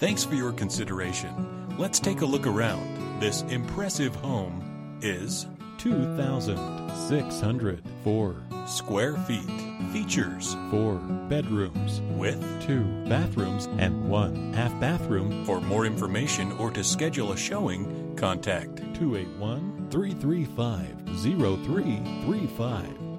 Thanks for your consideration. Let's take a look around. This impressive home is 2,604 square feet. Features 4 bedrooms with 2 bathrooms and 1 half bathroom. For more information or to schedule a showing, contact 281-335-0335.